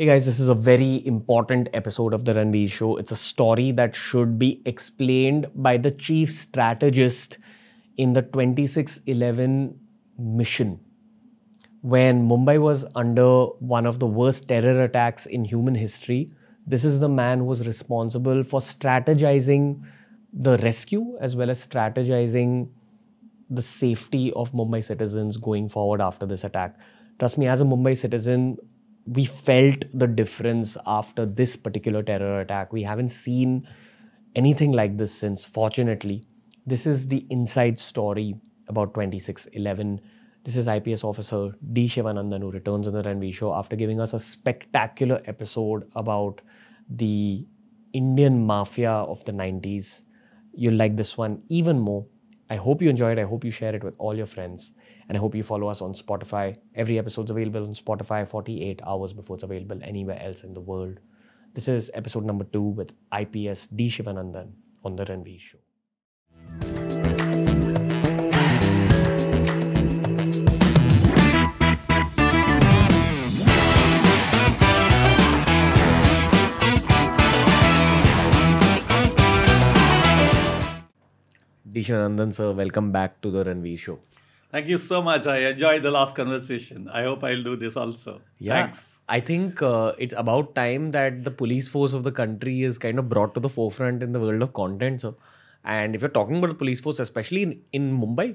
Hey guys, this is a very important episode of The Ranveer Show. It's a story that should be explained by the chief strategist in the 26/11 mission. When Mumbai was under one of the worst terror attacks in human history, this is the man who was responsible for strategizing the rescue as well as strategizing the safety of Mumbai citizens going forward after this attack. Trust me, as a Mumbai citizen, we felt the difference after this particular terror attack. We haven't seen anything like this since, fortunately. This is the inside story about 26/11. This is IPS officer D. Sivanandhan, who returns on The Ranveer Show after giving us a spectacular episode about the Indian mafia of the 90s. You'll like this one even more. I hope you enjoy it. I hope you share it with all your friends. And I hope you follow us on Spotify. Every episode's available on Spotify 48 hours before it's available anywhere else in the world. This is episode number 2 with IPS D. Sivanandhan on The Ranveer Show. D. Sivanandhan sir, welcome back to The Ranveer Show. Thank you so much. I enjoyed the last conversation. I hope I'll do this also. Yeah, thanks. I think it's about time that the police force of the country is kind of brought to the forefront in the world of content, sir. And if you're talking about the police force, especially in Mumbai,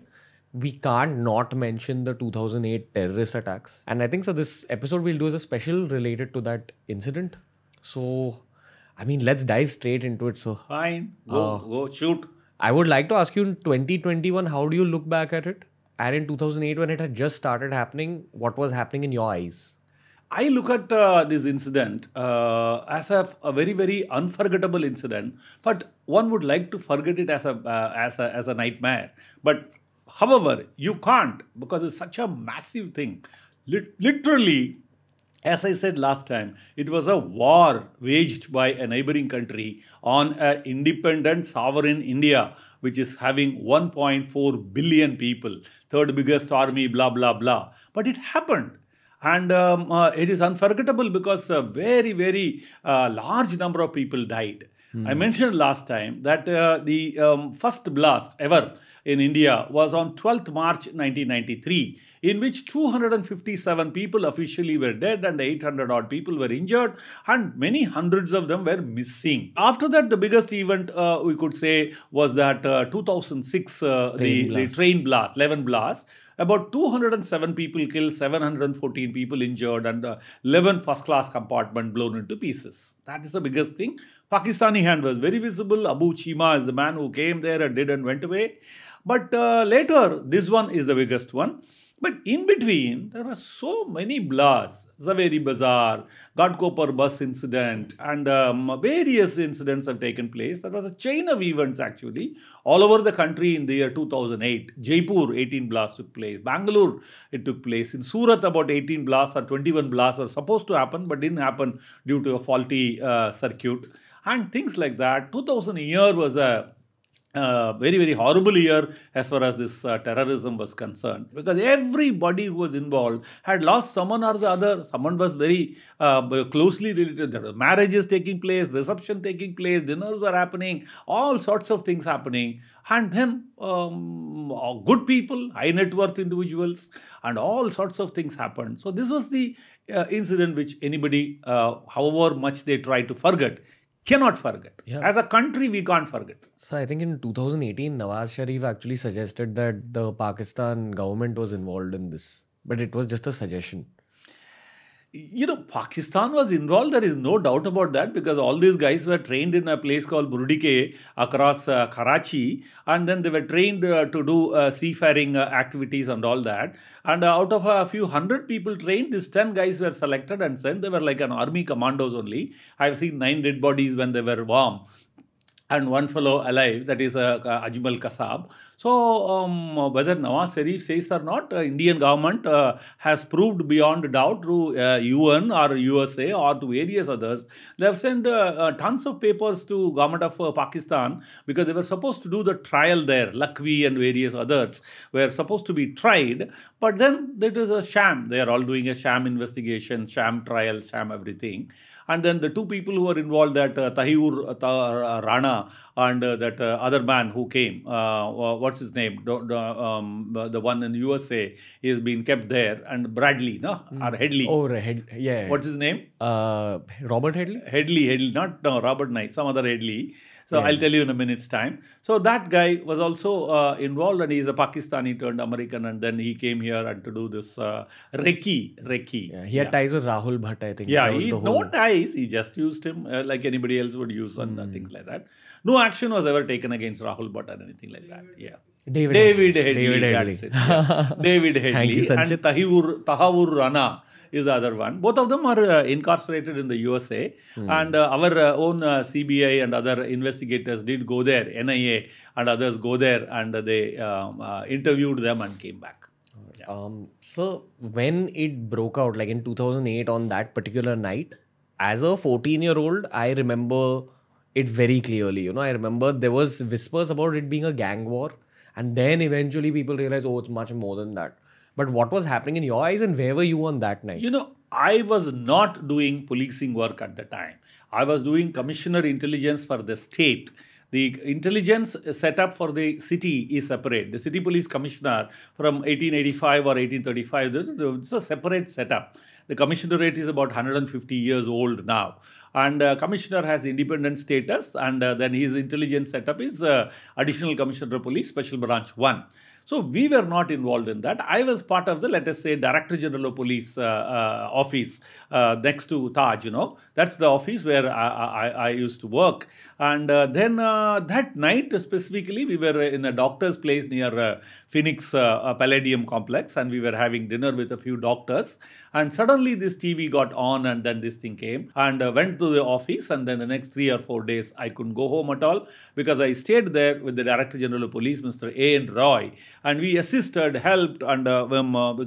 we can't not mention the 2008 terrorist attacks. And I think, so this episode we'll do is a special related to that incident. So, I mean, let's dive straight into it, sir. Fine. Go shoot. I would like to ask you, in 2021, how do you look back at it? And in 2008, when it had just started happening, what was happening in your eyes? I look at this incident as a very, very unforgettable incident. But one would like to forget it as a nightmare. But however, you can't, because it's such a massive thing. Literally, as I said last time, it was a war waged by a neighboring country on an independent, sovereign India, which is having 1.4 billion people, third biggest army, blah, blah, blah. But it happened. And it is unforgettable because a very, very large number of people died. Hmm. I mentioned last time that the first blast ever in India was on 12th March 1993, in which 257 people officially were dead and 800 odd people were injured and many hundreds of them were missing. After that, the biggest event we could say was that 2006, the train blast, 11 blast. About 207 people killed, 714 people injured and 11 first-class compartment blown into pieces. That is the biggest thing. Pakistani hand was very visible. Abu Chima is the man who came there and did and went away. But later, this one is the biggest one. But in between, there were so many blasts. Zaveri Bazaar, Ghatkopar bus incident, and various incidents have taken place. There was a chain of events, actually, all over the country in the year 2008. Jaipur, 18 blasts took place. Bangalore, it took place. In Surat, about 18 blasts or 21 blasts were supposed to happen, but didn't happen due to a faulty circuit. And things like that. 2000 year was a very, very horrible year as far as this terrorism was concerned, because everybody who was involved had lost someone or the other. Someone was very closely related. There were marriages taking place, reception taking place, dinners were happening, all sorts of things happening. And then good people, high net worth individuals, and all sorts of things happened. So this was the incident which anybody, however much they try to forget, cannot forget. Yeah. As a country, we can't forget. So I think in 2018, Nawaz Sharif actually suggested that the Pakistan government was involved in this. But it was just a suggestion. You know, Pakistan was involved, there is no doubt about that, because all these guys were trained in a place called Burudike across Karachi, and then they were trained to do seafaring activities and all that. And out of a few hundred people trained, these 10 guys were selected and sent. They were like an army commandos only. I've seen 9 dead bodies when they were warm, and one fellow alive, that is Ajmal Kasab. So whether Nawaz Sharif says or not, Indian government has proved beyond doubt to UN or USA or to various others. They have sent tons of papers to government of Pakistan, because they were supposed to do the trial there. Lakhvi and various others were supposed to be tried, but then it is a sham. They are all doing a sham investigation, sham trial, sham everything. And then the two people who were involved, that Tahavur Rana and that other man who came, what's his name, the one in USA, he has been kept there, and Bradley, no, or Headley. Oh, yeah. What's his name? Robert Headley? Headley, not Robert Knight, some other Headley. So yeah. I'll tell you in a minute's time. So that guy was also involved, and he is a Pakistani turned American, and then he came here and to do this Reiki. Yeah, he had ties with Rahul Bhatt, I think. Yeah, he had no ties. He just used him like anybody else would use, and things like that. No action was ever taken against Rahul Bhatt or anything like that. Yeah. David Headley. That's it. Yeah. David Headley. Thank you, Sanjit. And Tahavur Rana is the other one. Both of them are incarcerated in the USA. And our own CBI and other investigators did go there, NIA and others go there, and they interviewed them and came back. Yeah. So when it broke out, like in 2008 on that particular night, as a 14-year-old, I remember it very clearly. You know, I remember there was whispers about it being a gang war. And then eventually people realized, oh, it's much more than that. But what was happening in your eyes, and where were you on that night? You know, I was not doing policing work at the time. I was doing commissioner intelligence for the state. The intelligence set up for the city is separate. The city police commissioner from 1885 or 1835, it's a separate setup. The commissionerate is about 150 years old now. And commissioner has independent status, and then his intelligence setup is additional commissioner of police, special branch 1. So we were not involved in that. I was part of the, let us say, Director General of Police office next to Taj, you know. That's the office where I used to work. And then that night specifically, we were in a doctor's place near Phoenix Palladium complex, and we were having dinner with a few doctors. And suddenly this TV got on, and then this thing came, and went to the office. And then the next 3 or 4 days, I couldn't go home at all, because I stayed there with the Director General of Police, Mr. A.N. Roy. And we assisted, helped, and the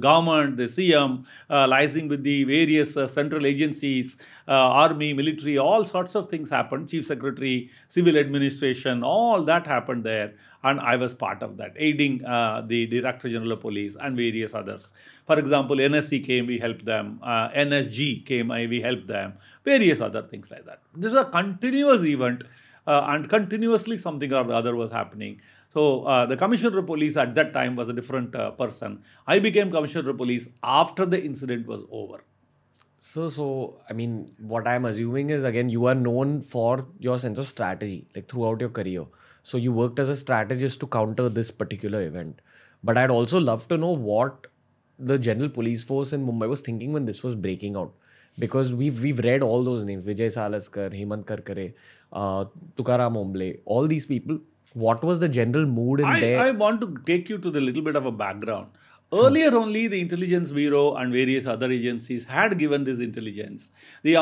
government, the CM, liaising with the various central agencies, army, military, all sorts of things happened. Chief Secretary, civil administration, all that happened there. And I was part of that, aiding the Director General of Police and various others. For example, NSC came, we helped them. NSG came, we helped them. Various other things like that. This is a continuous event, and continuously something or the other was happening. So the Commissioner of Police at that time was a different person. I became Commissioner of Police after the incident was over. So I mean, what I'm assuming is, again, you are known for your sense of strategy, like throughout your career. So you worked as a strategist to counter this particular event. But I'd also love to know what the General Police Force in Mumbai was thinking when this was breaking out. Because we've read all those names, Vijay Salaskar, Hemant Karkare, Tukaram Omble, all these people. What was the general mood in there? I want to take you to the little bit of a background. Earlier only, the Intelligence Bureau and various other agencies had given this intelligence. The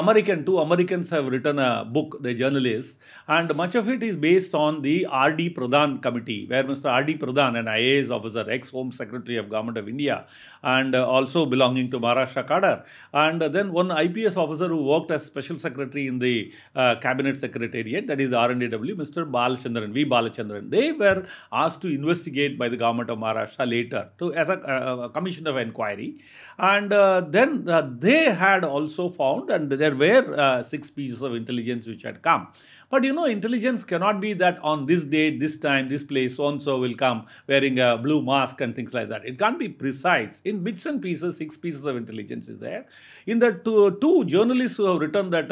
two Americans have written a book, the journalists, and much of it is based on the R.D. Pradhan committee, where Mr. R.D. Pradhan, an IAS officer, ex-Home Secretary of Government of India, and also belonging to Maharashtra cadre, and then one IPS officer who worked as Special Secretary in the Cabinet Secretariat, that is the R&AW, Mr. Balachandran, V. Balachandran. They were asked to investigate by the government of Maharashtra later, as a commission of inquiry, and then they had also found, and there were 6 pieces of intelligence which had come. But you know, intelligence cannot be that on this date, this time, this place, so-and-so will come wearing a blue mask and things like that. It can't be precise. In bits and pieces, 6 pieces of intelligence is there. In the two journalists who have written that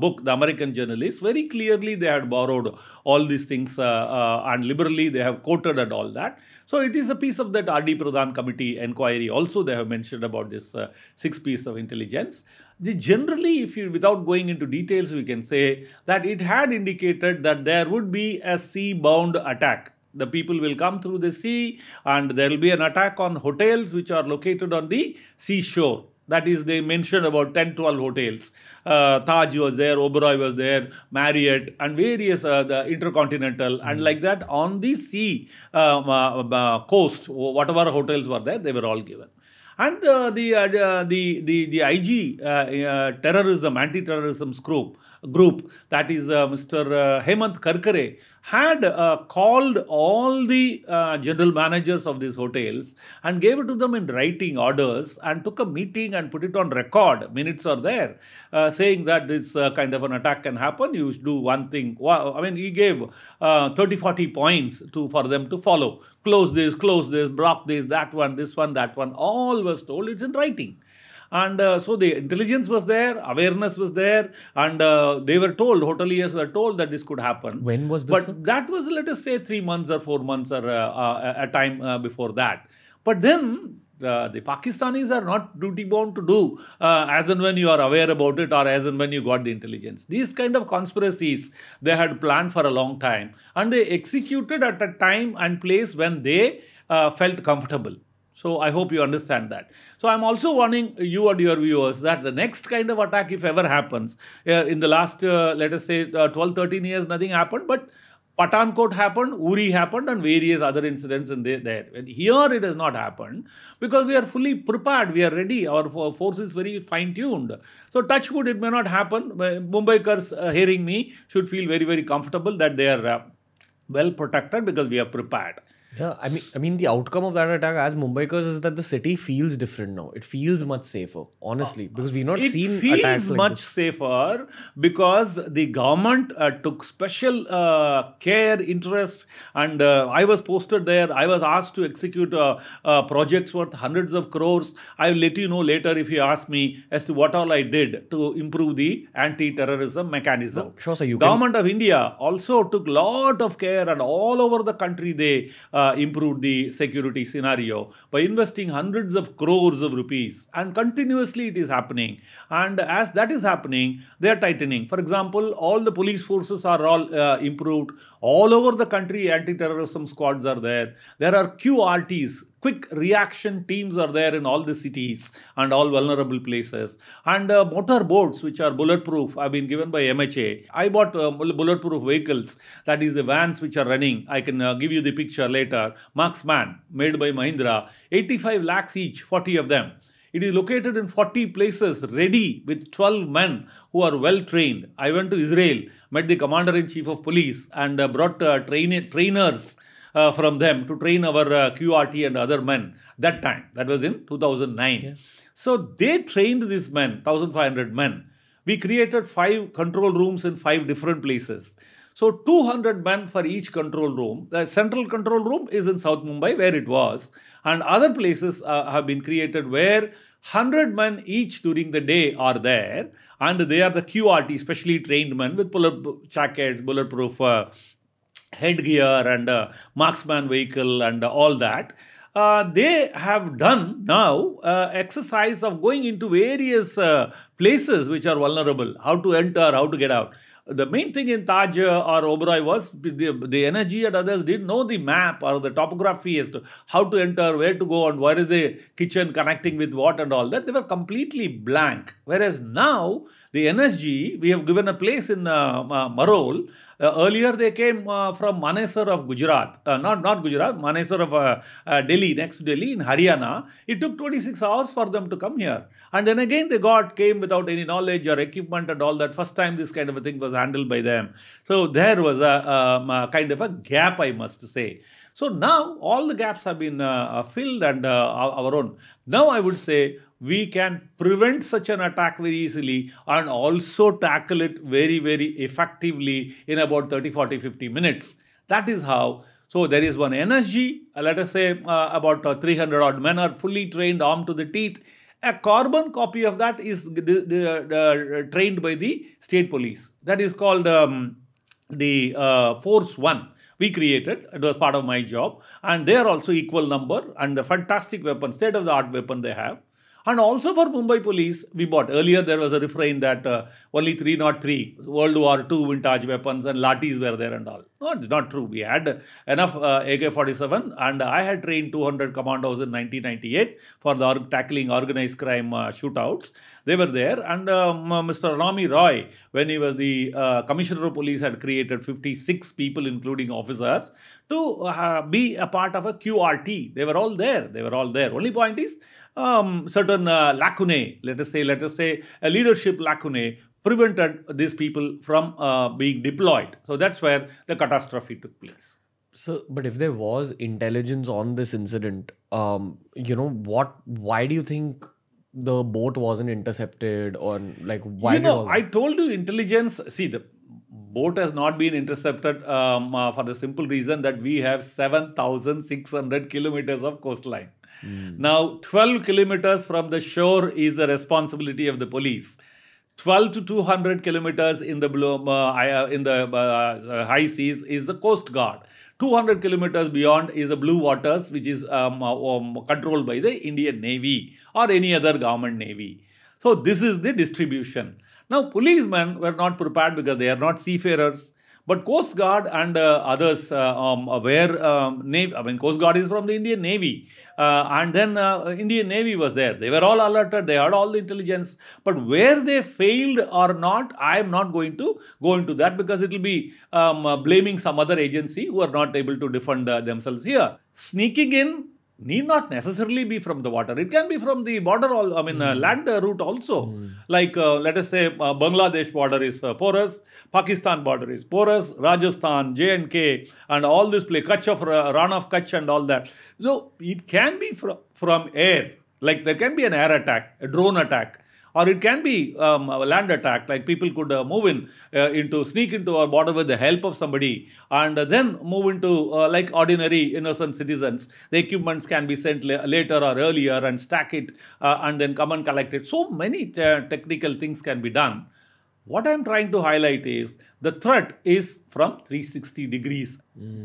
book, the American journalists, very clearly they had borrowed all these things and liberally they have quoted and all that. So it is a piece of that R.D. Pradhan committee inquiry. Also, they have mentioned about this 6 piece of intelligence. Generally, without going into details, we can say that it had indicated that there would be a sea-bound attack. The people will come through the sea, and there will be an attack on hotels which are located on the seashore. That is, they mentioned about 10-12 hotels. Taj was there, Oberoi was there, Marriott, and various the Intercontinental, and like that on the sea coast, whatever hotels were there, they were all given. And the IG terrorism, anti-terrorism group, that is Mr. Hemant Karkare, had called all the general managers of these hotels and gave it to them in writing orders and took a meeting and put it on record. Minutes are there, saying that this kind of an attack can happen. You should do one thing. I mean, he gave 30-40 points for them to follow. Close this, block this, that one, this one, that one. All was told. It's in writing. And so the intelligence was there, awareness was there, and they were told, hoteliers were told that this could happen. When was this? But that was, let us say, 3 months or 4 months or a time before that. But then the Pakistanis are not duty-bound to do as and when you are aware about it or as and when you got the intelligence. These kind of conspiracies, they had planned for a long time. And they executed at a time and place when they felt comfortable. So I hope you understand that. So I'm also warning you and your viewers that the next kind of attack, if ever happens, in the last, let us say, 12-13 years, nothing happened. But Pathankot happened, Uri happened, and various other incidents in there. And here it has not happened because we are fully prepared. We are ready. Our force is very fine-tuned. So touch wood, it may not happen. Mumbaikars hearing me should feel very, very comfortable that they are well protected because we are prepared. Yeah, I mean the outcome of that attack as Mumbaikars is that the city feels different now. It feels much safer, honestly, because we've not seen attacks like much this. Safer because the government took special care, interest, and I was posted there. I was asked to execute projects worth hundreds of crores. I'll let you know later if you ask me as to what all I did to improve the anti-terrorism mechanism. No, sure, sir, you government of India also took a lot of care, and all over the country they improved the security scenario by investing hundreds of crores of rupees, and continuously it is happening. And as that is happening, they are tightening. For example, all the police forces are all improved. All over the country, anti-terrorism squads are there. There are QRTs. Quick reaction teams are there in all the cities and all vulnerable places. And motor boats, which are bulletproof, have been given by MHA. I bought bulletproof vehicles, that is the vans which are running. I can give you the picture later. Marksman, made by Mahindra, 85 lakhs each, 40 of them. It is located in 40 places, ready with 12 men who are well trained. I went to Israel, met the commander-in-chief of police, and brought trainers. From them to train our QRT and other men that time. That was in 2009. Yeah. So they trained these men, 1,500 men. We created 5 control rooms in 5 different places. So 200 men for each control room. The central control room is in South Mumbai where it was. And other places have been created where 100 men each during the day are there. And they are the QRT, specially trained men with bulletproof jackets, bulletproof headgear and marksman vehicle and all that. They have done now exercise of going into various places which are vulnerable, how to enter, how to get out. The main thing in Taj or Oberoi was the energy and others didn't know the map or the topography as to how to enter, where to go and where is the kitchen connecting with what and all that. They were completely blank. Whereas now, the NSG, we have given a place in Marol. Earlier, they came from Manesar of Gujarat. Not Gujarat, Manesar of Delhi, next to Delhi in Haryana. It took 26 hours for them to come here. And then again, they came without any knowledge or equipment and all that. First time this kind of a thing was handled by them. So there was a kind of a gap, I must say. So now, all the gaps have been filled and our own. Now, I would say, we can prevent such an attack very easily and also tackle it very, very effectively in about 30, 40, 50 minutes. That is how. So there is one energy, let us say about 300 odd men are fully trained, armed to the teeth. A carbon copy of that is trained by the state police. That is called the Force One. We created, it was part of my job. And they are also equal number and the fantastic weapon, state-of-the-art weapon they have. And also for Mumbai police, we bought. Earlier, there was a refrain that only 303 World War II vintage weapons and lathis were there and all. No, it's not true. We had enough AK-47, and I had trained 200 commandos in 1998 for the tackling organized crime shootouts. They were there, and Mr. Rami Roy, when he was the Commissioner of Police, had created 56 people, including officers, to be a part of a QRT. They were all there. They were all there. Only point is, certain lacunae, let us say a leadership lacunae prevented these people from being deployed. So that's where the catastrophe took place. So, but if there was intelligence on this incident, why do you think the boat wasn't intercepted, or like why? I told you intelligence, see, the boat has not been intercepted for the simple reason that we have 7,600 kilometers of coastline. Now, 12 kilometers from the shore is the responsibility of the police. 12 to 200 kilometers in the high seas is the Coast Guard. 200 kilometers beyond is the blue waters, which is controlled by the Indian Navy or any other government navy. So, this is the distribution. Now, policemen were not prepared because they are not seafarers. But Coast Guard and others were, Coast Guard is from the Indian Navy. And then Indian Navy was there. They were all alerted. They had all the intelligence. But where they failed or not, I am not going to go into that because it will be blaming some other agency who are not able to defend themselves here. Sneaking in need not necessarily be from the water. It can be from the border, land route also. Like, let us say, Bangladesh border is porous, Pakistan border is porous, Rajasthan, J&K, and all this place, Kutch of Ran of Kutch and all that. So, it can be from air. Like, there can be an air attack, a drone attack. Or it can be a land attack, like people could move in, sneak into our border with the help of somebody and then move into like ordinary innocent citizens. The equipments can be sent later or earlier and stack it and then come and collect it. So many technical things can be done. What I'm trying to highlight is the threat is from 360 degrees.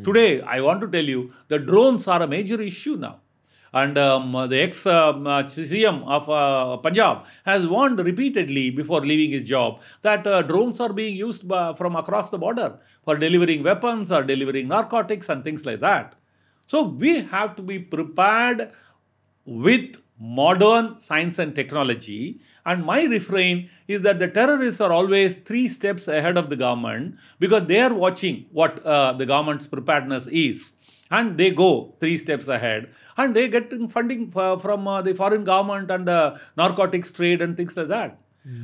Today, I want to tell you the drones are a major issue now. And the ex-CM of Punjab has warned repeatedly before leaving his job that drones are being used from across the border for delivering weapons or delivering narcotics and things like that. So we have to be prepared with modern science and technology. And my refrain is that the terrorists are always 3 steps ahead of the government because they are watching what the government's preparedness is. And they go 3 steps ahead and they get funding from the foreign government and the narcotics trade and things like that.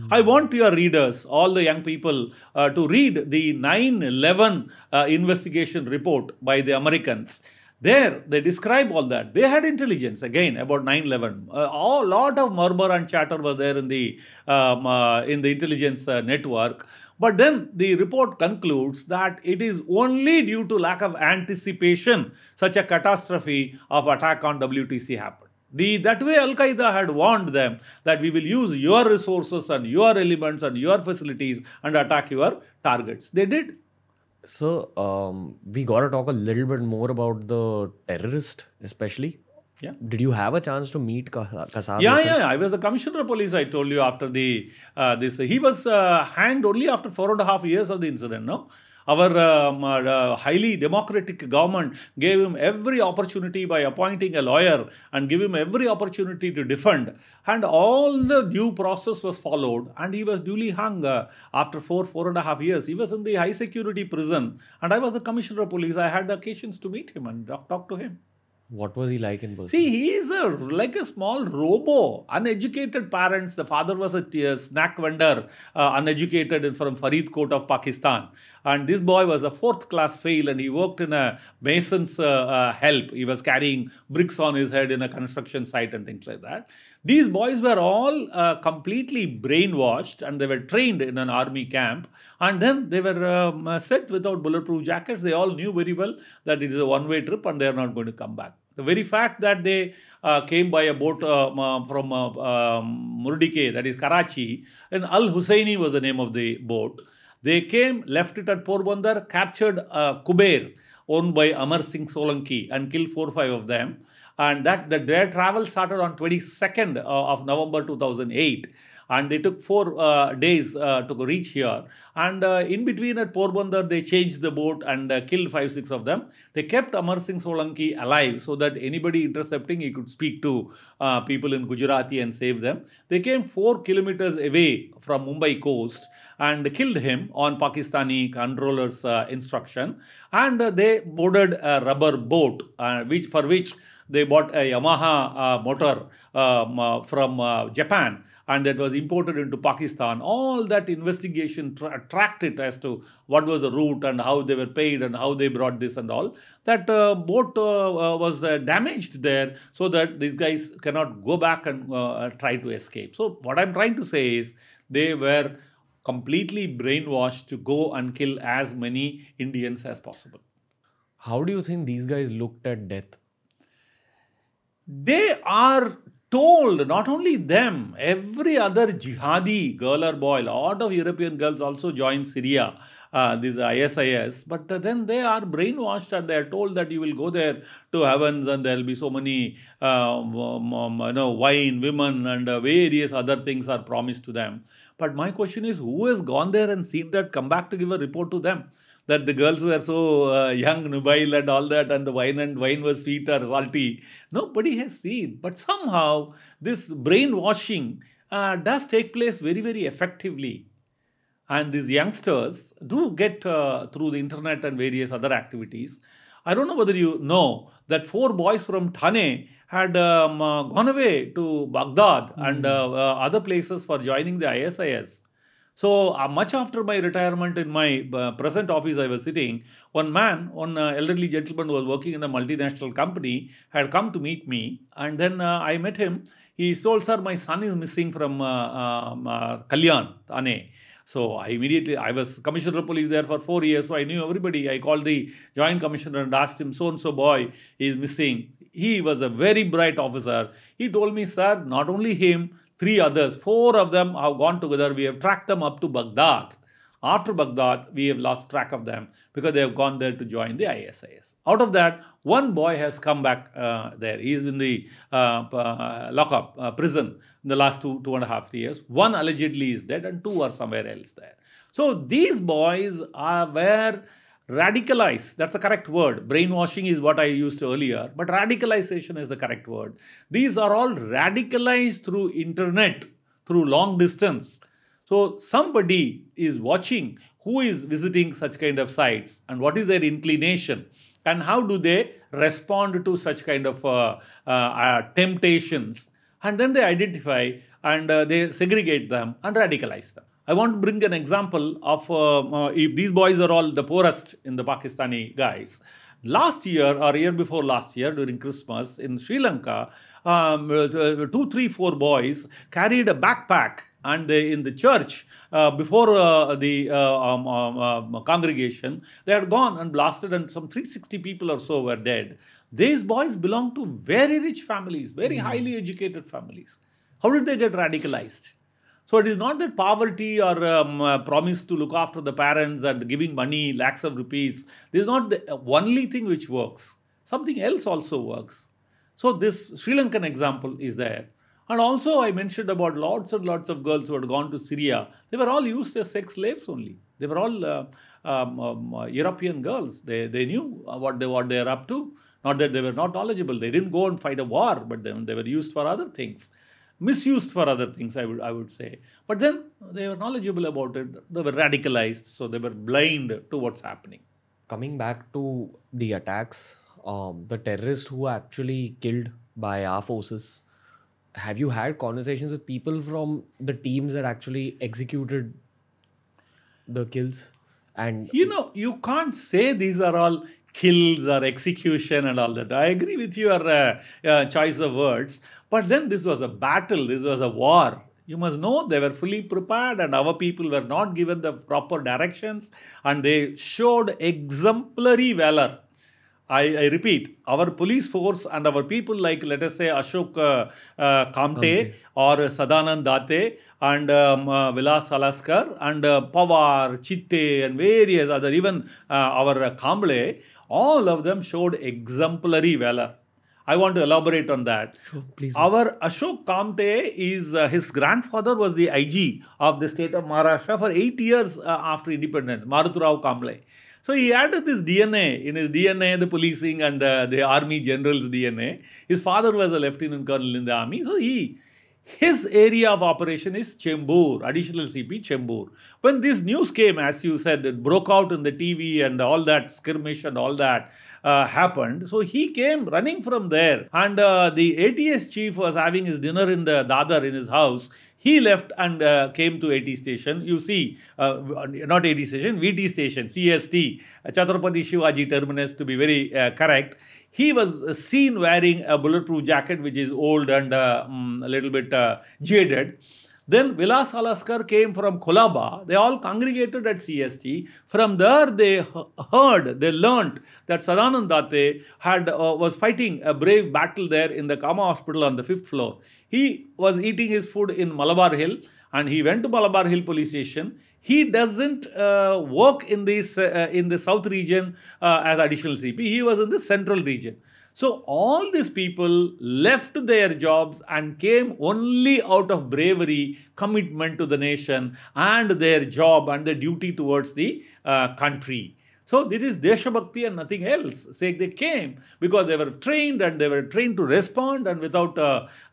I want your readers, all the young people, to read the 9/11 investigation report by the Americans. There, they describe all that. They had intelligence, again, about 9/11. A lot of murmur and chatter was there in the intelligence network. But then the report concludes that it is only due to lack of anticipation such a catastrophe of attack on WTC happened. That way Al-Qaeda had warned them that we will use your resources and your elements and your facilities and attack your targets. They did. So, we got to talk a little bit more about the terrorist, especially. Yeah. Did you have a chance to meet Kasab? Yeah. I was the Commissioner of Police, I told you, after this. He was hanged only after 4.5 years of the incident, no? Our highly democratic government gave him every opportunity by appointing a lawyer and gave him every opportunity to defend. And all the due process was followed and he was duly hung after 4.5 years. He was in the high security prison and I was the Commissioner of Police. I had the occasions to meet him and talk to him. What was he like in person? See, he is like a small robo. Uneducated parents. The father was a snack vendor, uneducated from Faridkot of Pakistan. And this boy was a 4th class fail and he worked in a mason's help. He was carrying bricks on his head in a construction site and things like that. These boys were all completely brainwashed and they were trained in an army camp. And then they were set without bulletproof jackets. They all knew very well that it is a one-way trip and they are not going to come back. The very fact that they came by a boat from Murdike, that is Karachi, and Al-Husseini was the name of the boat. They came, left it at Porbandar, captured Kuber owned by Amar Singh Solanki and killed 4 or 5 of them. and that their travel started on 22nd of November 2008. And they took 4 days to reach here. And in between at Porbandar, they changed the boat and killed 5-6 of them. They kept Amar Singh Solanki alive so that anybody intercepting, he could speak to people in Gujarati and save them. They came 4 kilometers away from Mumbai coast and killed him on Pakistani controllers' instruction. And they boarded a rubber boat, for which they bought a Yamaha motor from Japan. And that was imported into Pakistan. All that investigation tracked it as to what was the route and how they were paid and how they brought this and all. That boat was damaged there so that these guys cannot go back and try to escape. So what I'm trying to say is they were completely brainwashed to go and kill as many Indians as possible. How do you think these guys looked at death? They are told, not only them, every other jihadi girl or boy, a lot of European girls also joined Syria, these ISIS, but then they are brainwashed and they are told that you will go there to heavens and there will be so many wine, women and various other things are promised to them. But my question is, who has gone there and seen that, come back to give a report to them? That the girls were so young, nubile and all that, and the wine was sweet or salty. Nobody has seen. But somehow, this brainwashing does take place very, very effectively. And these youngsters do get through the internet and various other activities. I don't know whether you know that 4 boys from Thane had gone away to Baghdad and other places for joining the ISIS. So much after my retirement in my present office I was sitting, one elderly gentleman who was working in a multinational company had come to meet me, and then I met him. He told, sir, my son is missing from Kalyan, Thane. So I was commissioner of police there for 4 years, so I knew everybody. I called the joint commissioner and asked him, so-and-so boy is missing. He was a very bright officer. He told me, sir, not only him, 3 others, 4 of them have gone together. We have tracked them up to Baghdad. After Baghdad, we have lost track of them because they have gone there to join the ISIS. Out of that, 1 boy has come back there. He is in the lockup, prison in the last 2.5 years. 1 allegedly is dead and 2 are somewhere else there. So these boys were radicalized. That's the correct word. Brainwashing is what I used earlier, but radicalization is the correct word. These are all radicalized through internet, through long distance. So somebody is watching who is visiting such kind of sites and what is their inclination and how do they respond to such kind of temptations. And then they identify and they segregate them and radicalize them. I want to bring an example of if these boys are all the poorest in the Pakistani guys. Last year or year before last year during Christmas in Sri Lanka, 2, 3, 4 boys carried a backpack and they, in the church before the congregation, they had gone and blasted and some 360 people or so were dead. These boys belong to very rich families, very highly educated families. How did they get radicalized? So it is not that poverty or promise to look after the parents and giving money, lakhs of rupees. This is not the only thing which works. Something else also works. So this Sri Lankan example is there. And also I mentioned about lots and lots of girls who had gone to Syria. They were all used as sex slaves only. They were all European girls. They knew what they are up to. Not that they were not knowledgeable. They didn't go and fight a war, but they were used for other things. Misused for other things, I would say. But then they were knowledgeable about it. They were radicalized, so they were blind to what's happening. Coming back to the attacks, the terrorists who were actually killed by our forces, have you had conversations with people from the teams that actually executed the kills? And you know, you can't say these are all kills or execution and all that. I agree with your choice of words. But then this was a battle. This was a war. You must know they were fully prepared and our people were not given the proper directions and they showed exemplary valor. I repeat, our police force and our people like, let us say, Ashok Kamte or Sadanand Date and Vijay Salaskar and Pawar, Chitte and various other, even our Kamble, all of them showed exemplary valor. I want to elaborate on that. Sure, please. Our Ashok Kamte is, his grandfather was the IG of the state of Maharashtra for 8 years after independence, Marutrao Kamble. So he had this DNA, in his DNA, the policing and the army general's DNA. His father was a lieutenant colonel in the army. So his area of operation is Chembur, additional CP Chembur. When this news came, as you said, it broke out in the TV and all that skirmish and all that happened. So he came running from there, and the ATS chief was having his dinner in the Dadar in his house. He left and came to AT station. You see, not AT station, VT station, CST, Chhatrapati Shivaji Terminus, to be very correct. He was seen wearing a bulletproof jacket, which is old and a little bit jaded. Then Vijay Salaskar came from Kolaba. They all congregated at CST. From there, they learnt that Sadanand Date was fighting a brave battle there in the Kama Hospital on the 5th floor. He was eating his food in Malabar Hill, and he went to Malabar Hill police station. He doesn't work in the south region as additional CP. He was in the central region. So all these people left their jobs and came only out of bravery, commitment to the nation and their job and their duty towards the country. So this is Deshabhakti and nothing else. Say they came because they were trained, and they were trained to respond, and without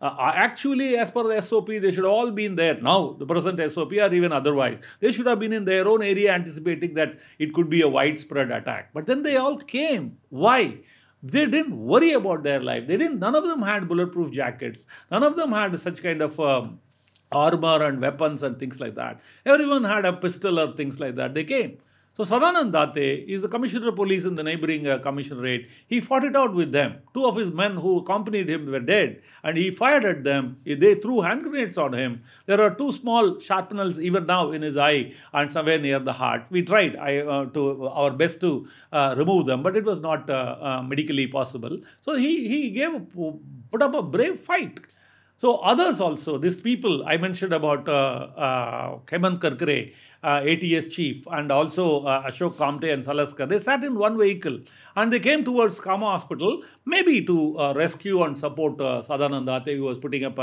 actually, as per the SOP, they should all be in there now, the present SOP or even otherwise. They should have been in their own area anticipating that it could be a widespread attack. But then they all came. Why? They didn't worry about their life. They didn't. None of them had bulletproof jackets. None of them had such kind of armor and weapons and things like that. Everyone had a pistol or things like that. They came. So Sadanand Date is the commissioner of police in the neighboring commissionerate. He fought it out with them. Two of his men who accompanied him were dead, and he fired at them. They threw hand grenades on him. There are two small shrapnels even now in his eye and somewhere near the heart. We tried our best to remove them, but it was not medically possible. So he put up a brave fight. So others also, these people I mentioned about Hemant Karkare, ATS chief, and also Ashok Kamte and Salaskar, they sat in one vehicle and they came towards Kama Hospital, maybe to rescue and support Sadanand Date, who was putting up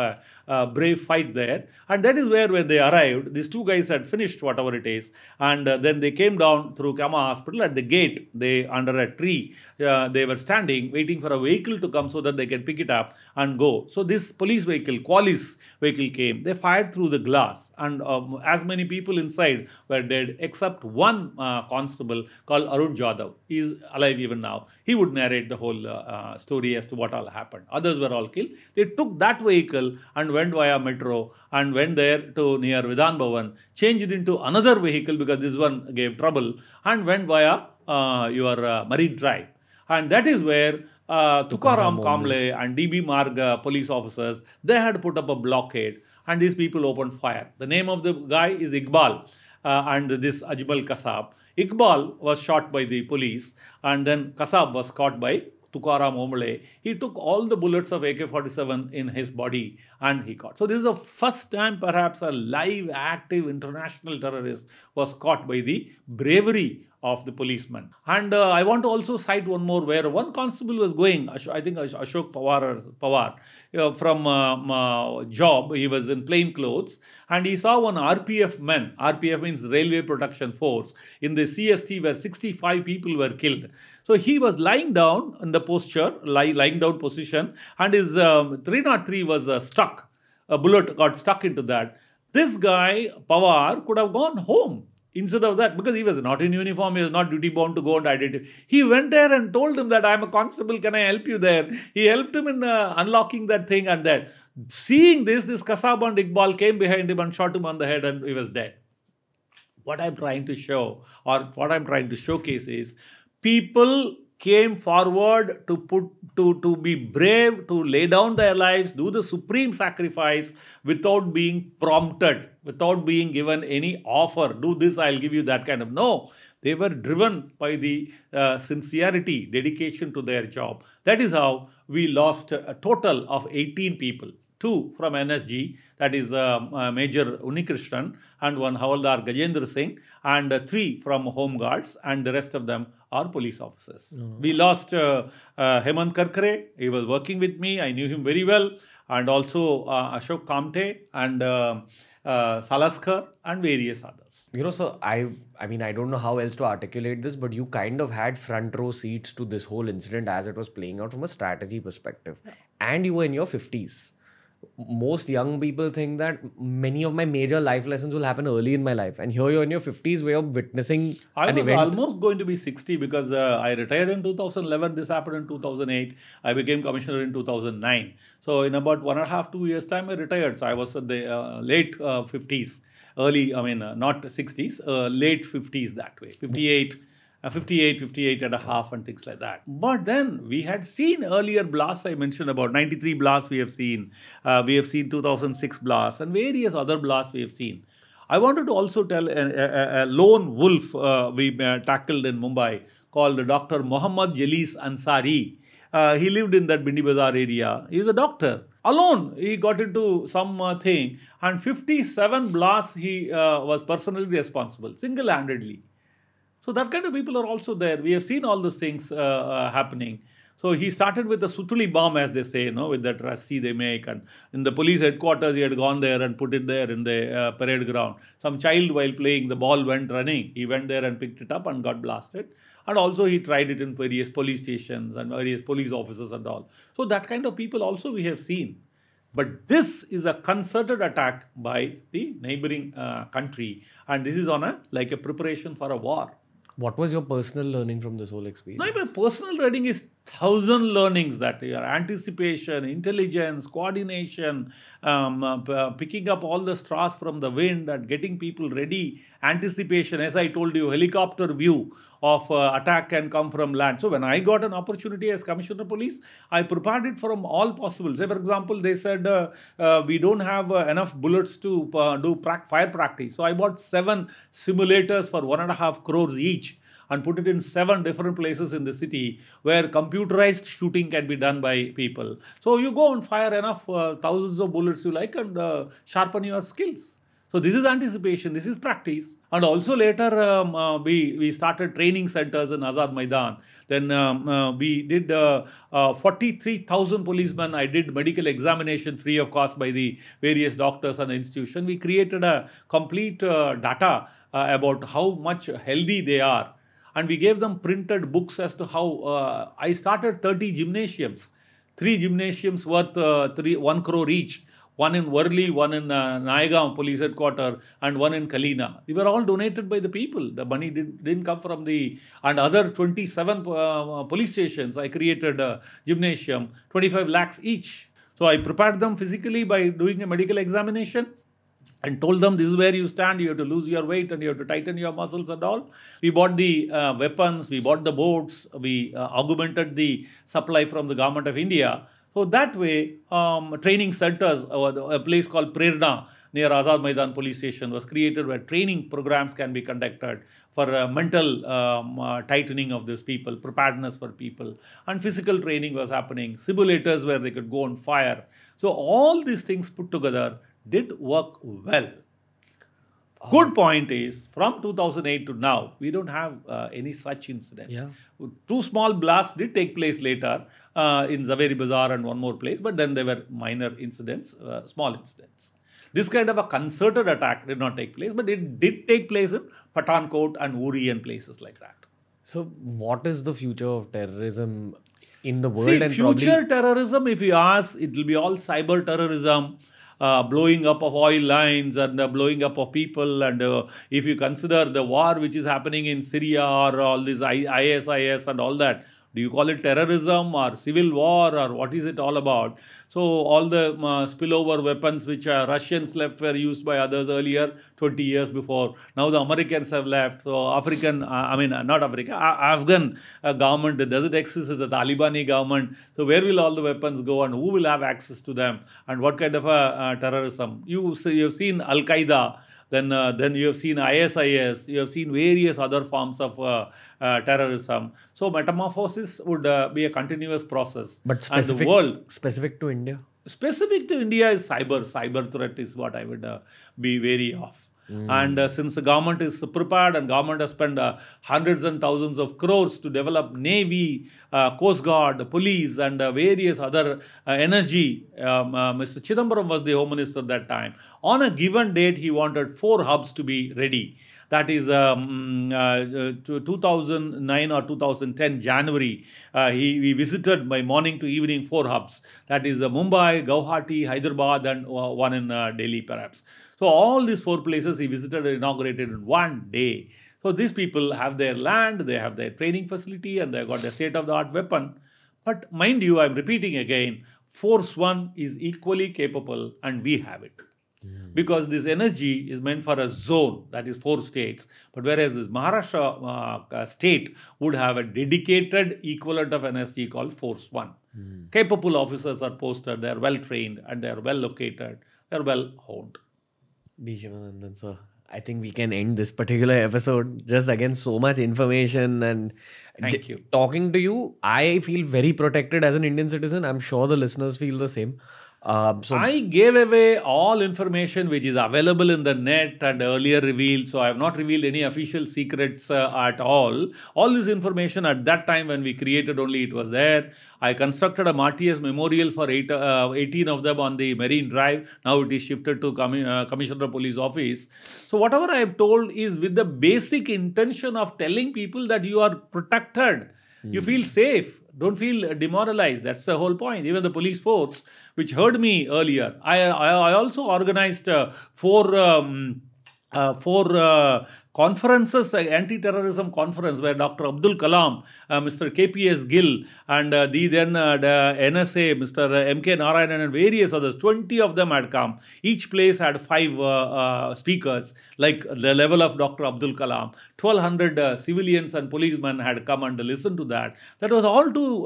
a brave fight there. And that is where, when they arrived, these two guys had finished whatever it is, and then they came down through Kama Hospital. At the gate, they, under a tree, they were standing waiting for a vehicle to come so that they can pick it up and go. So this police vehicle, Qualis vehicle came. They fired through the glass, and as many people inside were dead, except one constable called Arun Jadhav. He is alive even now. He would narrate the whole story as to what all happened. Others were all killed. They took that vehicle and went via metro and went there to near Vidhan Bhavan, changed into another vehicle because this one gave trouble, and went via your Marine Drive. And that is where Tukaram Kamble and DB Marg police officers, they had put up a blockade, and these people opened fire. The name of the guy is Iqbal. And this Ajmal Kasab. Iqbal was shot by the police, and then Kasab was caught by Tukaram Omble. He took all the bullets of AK-47 in his body and he got. So this is the first time perhaps a live, active international terrorist was caught by the bravery of the policeman. And I want to also cite one more, where one constable was going, I think Ashok Pawar, from a job. He was in plain clothes, and he saw one RPF man. RPF means Railway Protection Force, in the CST where 65 people were killed. So he was lying down in the posture, lying down position, and his 303 was stuck. A bullet got stuck into that. This guy, Pawar, could have gone home. Instead of that, because he was not in uniform, he was not duty bound to go and identify. He went there and told him that, "I'm a constable, can I help you there?" He helped him in unlocking that thing, and that. Seeing this Kasab and Iqbal came behind him and shot him on the head, and he was dead. What I'm trying to show, or what I'm trying to showcase, is people came forward to be brave, to lay down their lives, do the supreme sacrifice without being prompted, without being given any offer. Do this, I'll give you that kind of. No, they were driven by the sincerity, dedication to their job. That is how we lost a total of 18 people. 2 from NSG, that is Major Unnikrishnan, and one Havaldar Gajendra Singh, and 3 from Home Guards, and the rest of them are police officers. Mm-hmm. We lost Hemant Karkare. He was working with me. I knew him very well. And also Ashok Kamte and Salaskar and various others. You know, sir, I mean, I don't know how else to articulate this, but you kind of had front row seats to this whole incident as it was playing out from a strategy perspective. Yeah. And you were in your 50s. Most young people think that many of my major life lessons will happen early in my life. And here you're in your 50s where you're witnessing an event. Almost going to be 60 because I retired in 2011. This happened in 2008. I became commissioner in 2009. So in about 1.5–2 years time, I retired. So I was at the late 50s, early, I mean, not 60s, late 50s that way, 58 and a half and things like that. But then we had seen earlier blasts. I mentioned about 93 blasts we have seen. We have seen 2006 blasts and various other blasts we have seen. I wanted to also tell a lone wolf we tackled in Mumbai called Dr. Muhammad Jalees Ansari. He lived in that Bindi Bazaar area. He's a doctor. Alone, he got into some thing, and 57 blasts he was personally responsible, single-handedly. So that kind of people are also there. We have seen all those things happening. So he started with the Sutuli bomb, as they say, you know, with that rassi they make. And in the police headquarters, he had gone there and put it there in the parade ground. Some child, while playing, the ball went running. He went there and picked it up and got blasted. And also he tried it in various police stations and various police officers and all. So that kind of people also we have seen. But this is a concerted attack by the neighboring country. And this is on a, like a preparation for a war. What was your personal learning from this whole experience? No, my personal learning is 1,000 learnings that your anticipation, intelligence, coordination, picking up all the straws from the wind and getting people ready, anticipation, as I told you, helicopter view of attack can come from land. So when I got an opportunity as Commissioner of Police, I prepared it from all possible. Say, for example, they said, we don't have enough bullets to do fire practice. So I bought 7 simulators for 1.5 crores each and put it in 7 different places in the city where computerized shooting can be done by people. So you go and fire enough thousands of bullets you like and sharpen your skills. So this is anticipation, this is practice. And also later we started training centers in Azad Maidan. Then we did 43,000 policemen. I did medical examination free of cost by the various doctors and institutions. We created a complete data about how much healthy they are. And we gave them printed books as to how I started 30 gymnasiums. 3 gymnasiums worth 1 crore each. One in Worli, one in Naigaon police headquarters, and one in Kalina. They were all donated by the people. The money didn't come from the... And other 27 police stations, I created a gymnasium, 25 lakhs each. So I prepared them physically by doing a medical examination and told them this is where you stand, you have to lose your weight and you have to tighten your muscles and all. We bought the weapons, we bought the boats, we augmented the supply from the government of India. So that way, training centers, a place called Prerna near Azad Maidan police station was created where training programs can be conducted for mental tightening of those people, preparedness for people. And physical training was happening, simulators where they could go and fire. So all these things put together did work well. Good point is, from 2008 to now, we don't have any such incident. Yeah. 2 small blasts did take place later in Zaveri Bazaar and one more place, but then there were minor incidents, small incidents. This kind of a concerted attack did not take place, but it did take place in Pathankot and Uri and places like that. So what is the future of terrorism in the world? See, and future terrorism, if you ask, it will be all cyber terrorism. Blowing up of oil lines and blowing up of people, and if you consider the war which is happening in Syria or all this ISIS and all that, do you call it terrorism or civil war or what is it all about? So all the spillover weapons which Russians left were used by others earlier, 20 years before. Now the Americans have left. So Afghan government that doesn't exist is the Talibani government. So where will all the weapons go and who will have access to them? And what kind of terrorism? You've seen Al-Qaeda. Then you have seen ISIS, you have seen various other forms of terrorism. So metamorphosis would be a continuous process. But specific to India? specific to India is cyber. Cyber threat is what I would be wary of. Mm. And since the government is prepared and government has spent hundreds and thousands of crores to develop Navy, Coast Guard, police and various other energy. Mr. Chidambaram was the Home Minister at that time. On a given date, he wanted 4 hubs to be ready. That is 2009 or 2010 January. He visited by morning to evening 4 hubs. That is Mumbai, Guwahati, Hyderabad and one in Delhi perhaps. So all these 4 places he visited and inaugurated in one day. So these people have their land, they have their training facility and they've got their state-of-the-art weapon. But mind you, I'm repeating again, Force One is equally capable and we have it. Because this energy is meant for a zone, that is 4 states. But whereas this Maharashtra state would have a dedicated equivalent of energy called Force One. Mm. Capable officers are posted, they are well trained and they are well located, they are well honed. D. Sivanandhan, sir, I think we can end this particular episode. Just again, so much information and thank you. Talking to you, I feel very protected as an Indian citizen. I'm sure the listeners feel the same. I gave away all information which is available in the net and earlier revealed. So I have not revealed any official secrets at all. All this information at that time when we created only it was there. I constructed a martyrs memorial for 18 of them on the Marine Drive. Now it is shifted to Commissioner Police Office. So whatever I have told is with the basic intention of telling people that you are protected. Mm. You feel safe. Don't feel demoralized. That's the whole point. Even the police force, which heard me earlier, I also organized 4 conferences, anti-terrorism conference where Dr. Abdul Kalam, Mr. KPS Gill and the NSA, Mr. M.K. Narayanan and various others, 20 of them had come. Each place had 5 speakers, like the level of Dr. Abdul Kalam. 1,200 civilians and policemen had come and listened to that. That was all to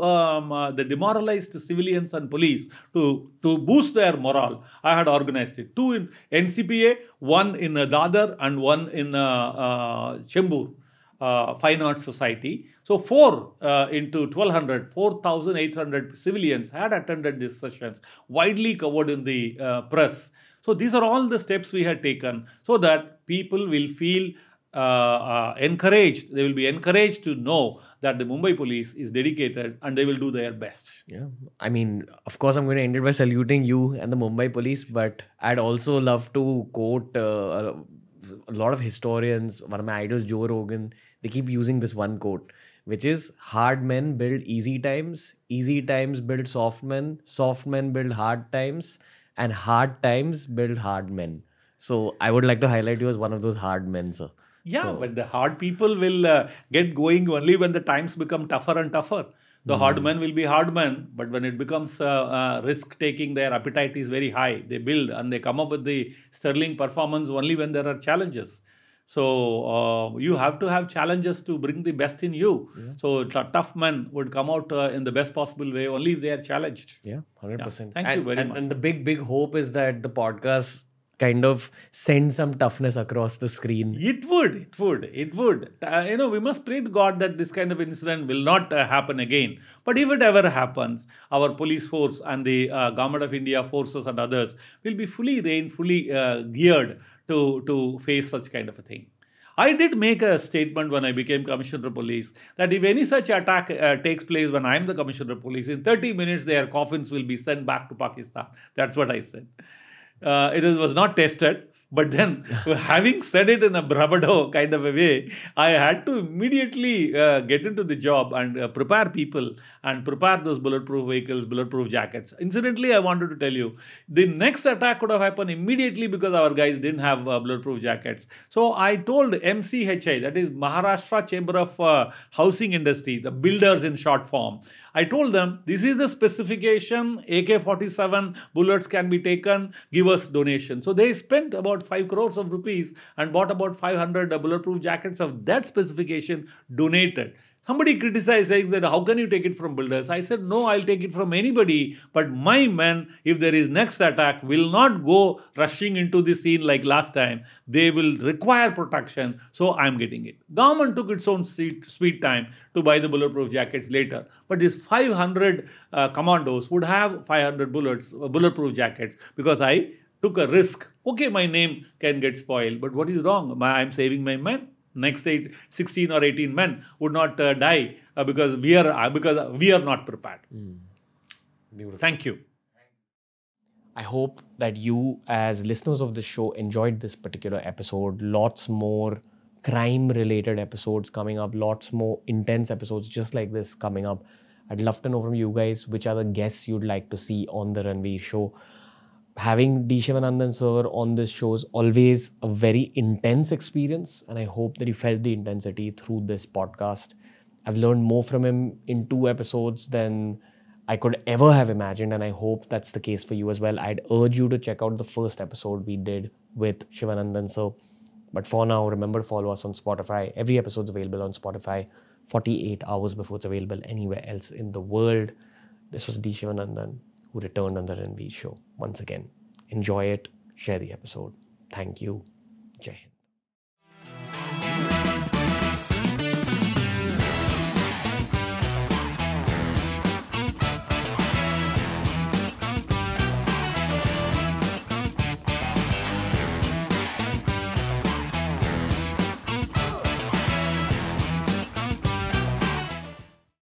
the demoralized civilians and police to boost their morale. I had organized it. 2 in NCPA, 1 in Dadar and 1 in Chembur Fine Arts Society. So 4 into 1,200, 4,800 civilians had attended these sessions, widely covered in the press. So these are all the steps we had taken so that people will feel encouraged. They will be encouraged to know that the Mumbai police is dedicated and they will do their best. Yeah, I mean, of course, I'm going to end it by saluting you and the Mumbai police, but I'd also love to quote a lot of historians. One of my idols, Joe Rogan, they keep using this one quote, which is hard men build easy times build soft men build hard times, and hard times build hard men. So I would like to highlight you as one of those hard men, sir. Yeah, so, but the hard people will get going only when the times become tougher and tougher. The hard men will be hard men, but when it becomes risk-taking, their appetite is very high. They build and they come up with the sterling performance only when there are challenges. So, you have to have challenges to bring the best in you. Yeah. So, tough men would come out in the best possible way only if they are challenged. Yeah, 100%. Yeah. Thank you very much. And the big hope is that the podcast kind of send some toughness across the screen. It would. You know, we must pray to God that this kind of incident will not happen again. But if it ever happens, our police force and the Government of India forces and others will be fully trained, fully geared to face such kind of a thing. I did make a statement when I became Commissioner of Police that if any such attack takes place when I am the Commissioner of Police, in 30 minutes their coffins will be sent back to Pakistan. That's what I said. It was not tested, but then having said it in a bravado kind of a way, I had to immediately get into the job and prepare people and prepare those bulletproof vehicles, bulletproof jackets. Incidentally, I wanted to tell you, the next attack could have happened immediately because our guys didn't have bulletproof jackets. So I told MCHI, that is Maharashtra Chamber of Housing Industry, the builders in short form, I told them, this is the specification, AK-47 bullets can be taken, give us donation. So they spent about about 5 crores of rupees and bought about 500 bulletproof jackets of that specification donated. Somebody criticized saying that how can you take it from builders? I said, no, I'll take it from anybody. But my men, if there is next attack, will not go rushing into the scene like last time. They will require protection. So I'm getting it. Government took its own sweet time to buy the bulletproof jackets later. But these 500 commandos would have 500 bulletproof jackets because I took a risk. Okay, my name can get spoiled. But what is wrong? I'm saving my men. Next 16 or 18 men would not die because we are not prepared. Beautiful. Thank you. I hope that you as listeners of this show enjoyed this particular episode. Lots more crime related episodes coming up. Lots more intense episodes just like this coming up. I'd love to know from you guys which are the guests you'd like to see on The Ranveer Show. Having D. Sivanandhan sir on this show is always a very intense experience, and I hope that you felt the intensity through this podcast. I've learned more from him in 2 episodes than I could ever have imagined, and I hope that's the case for you as well. I'd urge you to check out the first episode we did with Sivanandhan sir. But for now, remember to follow us on Spotify. Every episode's available on Spotify 48 hours before it's available anywhere else in the world. This was D. Sivanandhan, who returned on The Ranveer Show once again. Enjoy it. Share the episode. Thank you. Jai Hind.